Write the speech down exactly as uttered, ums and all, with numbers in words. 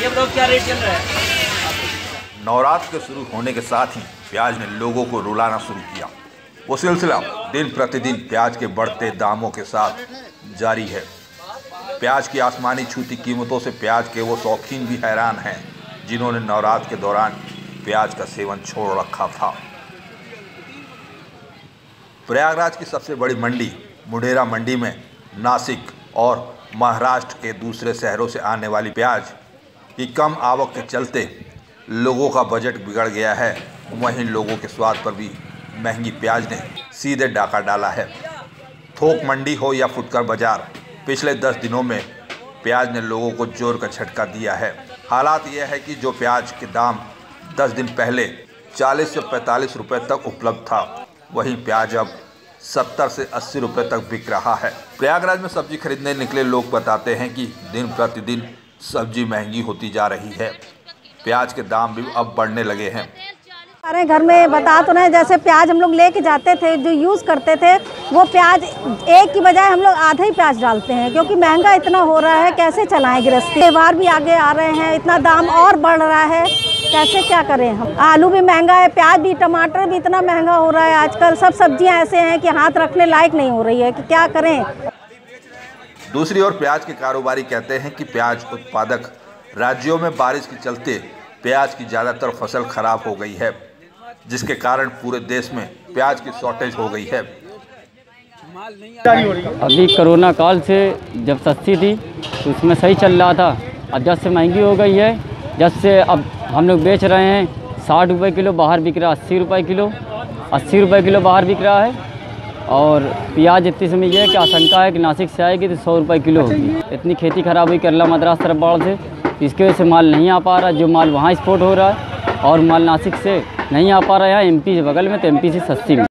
ये ब्लॉग क्या रेट चल रहा है? नवरात्र के शुरू होने के साथ ही प्याज ने लोगों को रुलाना शुरू किया। वो सिलसिला दिन प्रतिदिन प्याज के बढ़ते दामों के साथ जारी है। प्याज की आसमानी छूती कीमतों से प्याज के वो शौकीन भी हैरान हैं जिन्होंने नवरात्र के दौरान प्याज का सेवन छोड़ रखा था। प्रयागराज की सबसे बड़ी मंडी मुढेरा मंडी में नासिक और महाराष्ट्र के दूसरे शहरों से आने वाली प्याज की कम आवक के चलते लोगों का बजट बिगड़ गया है। वहीं लोगों के स्वाद पर भी महंगी प्याज ने सीधे डाका डाला है। थोक मंडी हो या फुटकर बाजार, पिछले दस दिनों में प्याज ने लोगों को जोर का झटका दिया है। हालात यह है कि जो प्याज के दाम दस दिन पहले चालीस से पैंतालीस रुपये तक उपलब्ध था, वहीं प्याज अब सत्तर से अस्सी रुपए तक बिक रहा है। प्रयागराज में सब्जी खरीदने निकले लोग बताते हैं कि दिन प्रतिदिन सब्जी महंगी होती जा रही है। प्याज के दाम भी अब बढ़ने लगे हैं। हमारे घर में बता तो नहीं, जैसे प्याज हम लोग लेके जाते थे जो यूज़ करते थे, वो प्याज एक की बजाय हम लोग आधा ही प्याज डालते हैं क्योंकि महंगा इतना हो रहा है। कैसे चलाएं गृहस्थी, त्यौहार भी आगे आ रहे हैं, इतना दाम और बढ़ रहा है, कैसे क्या करें हम। आलू भी महंगा है, प्याज भी, टमाटर भी इतना महंगा हो रहा है आजकल। सब सब्जियां ऐसे हैं कि हाथ रखने लायक नहीं हो रही है कि क्या करें। दूसरी ओर प्याज के कारोबारी कहते हैं कि प्याज उत्पादक राज्यों में बारिश के चलते प्याज की ज़्यादातर फसल खराब हो गई है, जिसके कारण पूरे देश में प्याज की शॉर्टेज हो गई है। अभी कोरोना काल से जब सस्ती थी तो उसमें सही चल रहा था, अब जब से महंगी हो गई है, जब से अब हम लोग बेच रहे हैं साठ रुपये किलो, बाहर बिक रहा है अस्सी रुपये किलो, अस्सी रुपये किलो बाहर बिक रहा है। और प्याज इतनी समय यह है कि आशंका है कि नासिक से आएगी तो सौ रुपये किलो होगी। इतनी खेती खराब हुई केरला मद्रास तरफ बाढ़ से, इसकी वजह से माल नहीं आ पा रहा। जो माल वहाँ एक्सपोर्ट हो रहा है और माल नासिक से नहीं आ पा रहा है, यहाँ एम पी से बगल में, तो एम पी से सस्ती में।